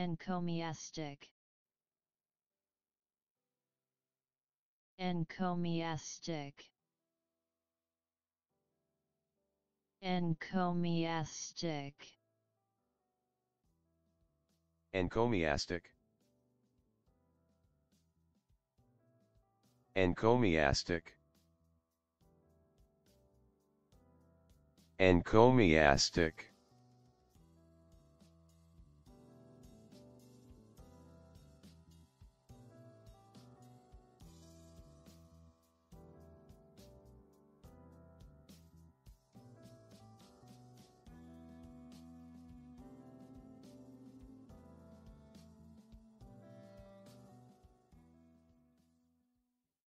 Encomiastic. Encomiastic. Encomiastic. Encomiastic. Encomiastic. Encomiastic.